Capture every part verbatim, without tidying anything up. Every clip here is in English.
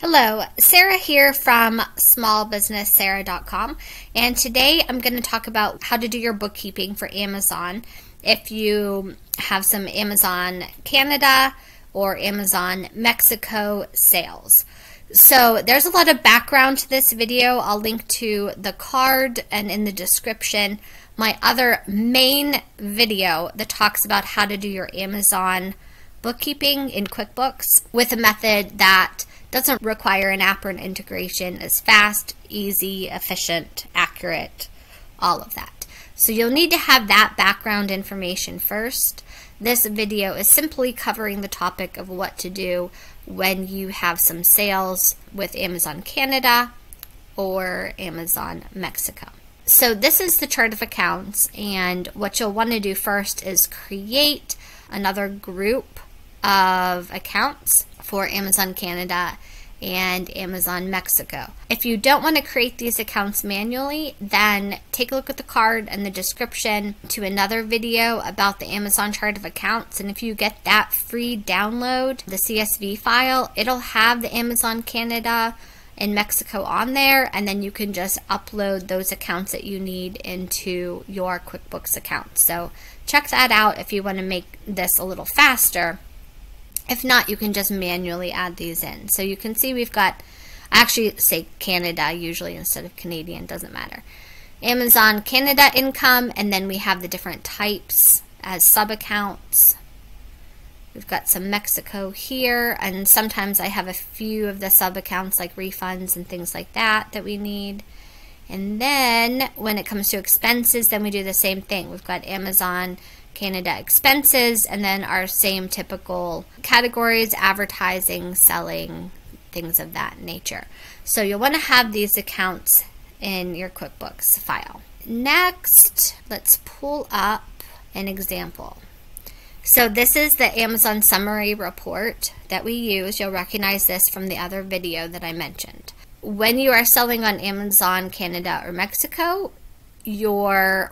Hello, Sarah here from small business sarah dot com, and today I'm going to talk about how to do your bookkeeping for Amazon if you have some Amazon Canada or Amazon Mexico sales. So there's a lot of background to this video. I'll link to the card and in the description my other main video that talks about how to do your Amazon bookkeeping in QuickBooks with a method that doesn't require an app or an integration. It's fast, easy, efficient, accurate, all of that. So you'll need to have that background information first. This video is simply covering the topic of what to do when you have some sales with Amazon Canada or Amazon Mexico. So this is the chart of accounts, and what you'll want to do first is create another group of accounts for Amazon Canada and Amazon Mexico. If you don't want to create these accounts manually, then take a look at the card and the description to another video about the Amazon chart of accounts, and if you get that free download, the C S V file, it'll have the Amazon Canada and Mexico on there, and then you can just upload those accounts that you need into your QuickBooks account. So check that out if you want to make this a little faster. If not, you can just manually add these in. So you can see we've got, I actually say Canada usually instead of Canadian, doesn't matter. Amazon Canada income, and then we have the different types as sub-accounts. We've got some Mexico here, and sometimes I have a few of the sub-accounts like refunds and things like that that we need. And then when it comes to expenses, then we do the same thing. We've got Amazon Canada expenses, and then our same typical categories: advertising, selling, things of that nature. So you'll want to have these accounts in your QuickBooks file. Next, let's pull up an example. So this is the Amazon summary report that we use. You'll recognize this from the other video that I mentioned. When you are selling on Amazon Canada or Mexico, your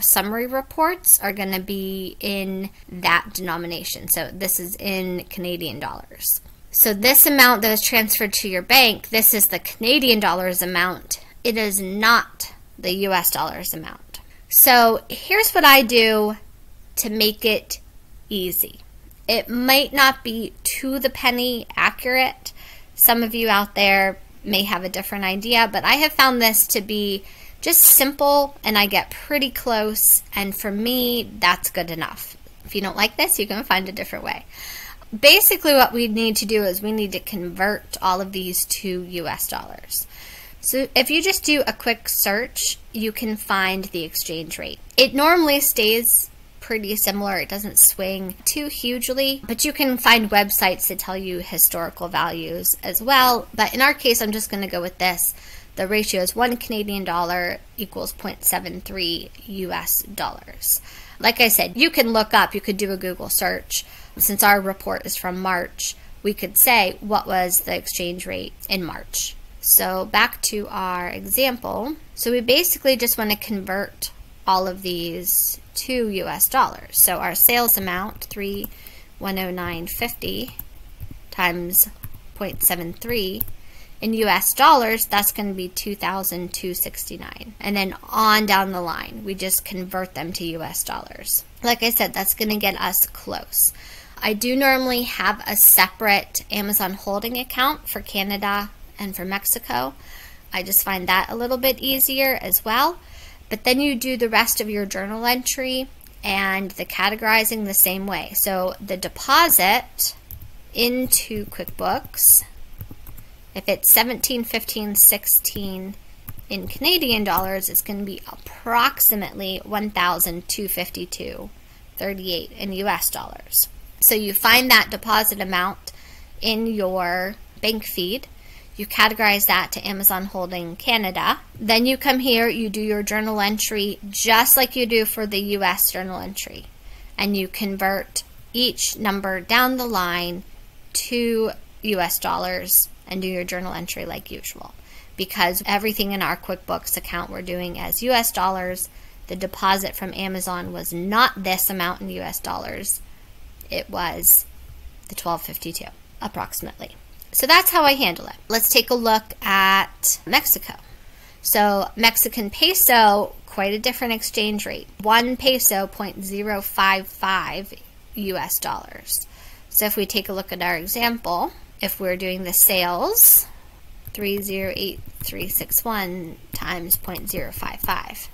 summary reports are going to be in that denomination. So this is in Canadian dollars. So this amount that is transferred to your bank, this is the Canadian dollars amount. It is not the U S dollars amount. So here's what I do to make it easy. It might not be to the penny accurate. Some of you out there may have a different idea, but I have found this to be just simple, and I get pretty close, and for me that's good enough. If you don't like this, you can find a different way. Basically what we need to do is we need to convert all of these to U S dollars. So if you just do a quick search, you can find the exchange rate. It normally stays pretty similar. It doesn't swing too hugely, but you can find websites that tell you historical values as well. But in our case, I'm just going to go with this. The ratio is one Canadian dollar equals zero point seven three U S dollars. Like I said, you can look up, you could do a Google search. Since our report is from March, we could say what was the exchange rate in March. So back to our example. So we basically just want to convert all of these to U S dollars. So our sales amount, three thousand one hundred nine dollars and fifty cents times zero point seven three, in U S dollars, that's going to be two thousand two hundred sixty-nine dollars. And then on down the line, we just convert them to U S dollars. Like I said, that's going to get us close. I do normally have a separate Amazon holding account for Canada and for Mexico. I just find that a little bit easier as well. But then you do the rest of your journal entry and the categorizing the same way. So the deposit into QuickBooks, if it's seventeen, fifteen, sixteen in Canadian dollars, it's going to be approximately one thousand two hundred fifty-two dollars and thirty-eight cents in U S dollars. So you find that deposit amount in your bank feed. You categorize that to Amazon Holding Canada. Then you come here, you do your journal entry just like you do for the U S journal entry. And you convert each number down the line to U S dollars and do your journal entry like usual. Because everything in our QuickBooks account we're doing as U S dollars, the deposit from Amazon was not this amount in U S dollars. It was the twelve fifty-two approximately. So that's how I handle it. Let's take a look at Mexico. So Mexican peso, quite a different exchange rate. One peso, zero point zero five five U S dollars. So if we take a look at our example, if we're doing the sales, three hundred eight thousand three hundred sixty-one times zero point zero five five.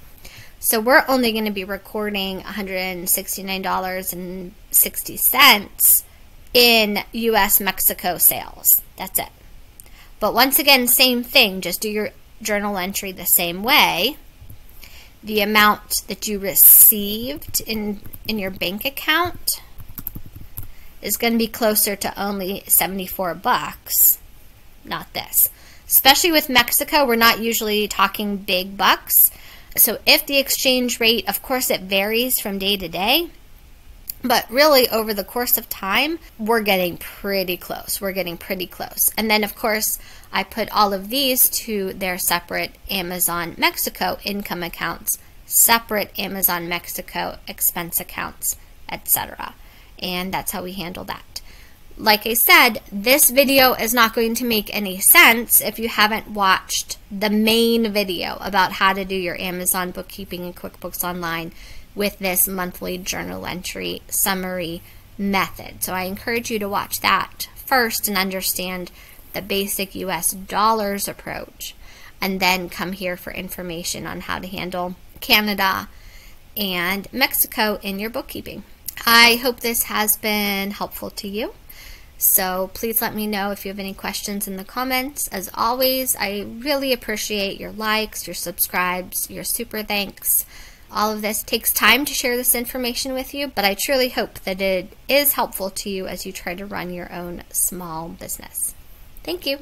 So we're only going to be recording one hundred sixty-nine dollars and sixty cents in U S Mexico sales. That's it. But once again, same thing. Just do your journal entry the same way. The amount that you received in, in your bank account is going to be closer to only seventy-four bucks. Not this. Especially with Mexico, we're not usually talking big bucks. So if the exchange rate, of course it varies from day to day, but really over the course of time, we're getting pretty close. We're getting pretty close. And then of course, I put all of these to their separate Amazon Mexico income accounts, separate Amazon Mexico expense accounts, et cetera. And that's how we handle that. Like I said, this video is not going to make any sense if you haven't watched the main video about how to do your Amazon bookkeeping and QuickBooks Online with this monthly journal entry summary method. So I encourage you to watch that first and understand the basic U S dollars approach, and then come here for information on how to handle Canada and Mexico in your bookkeeping. I hope this has been helpful to you. So please let me know if you have any questions in the comments. As always, I really appreciate your likes, your subscribes, your super thanks. All of this takes time to share this information with you, but I truly hope that it is helpful to you as you try to run your own small business. Thank you.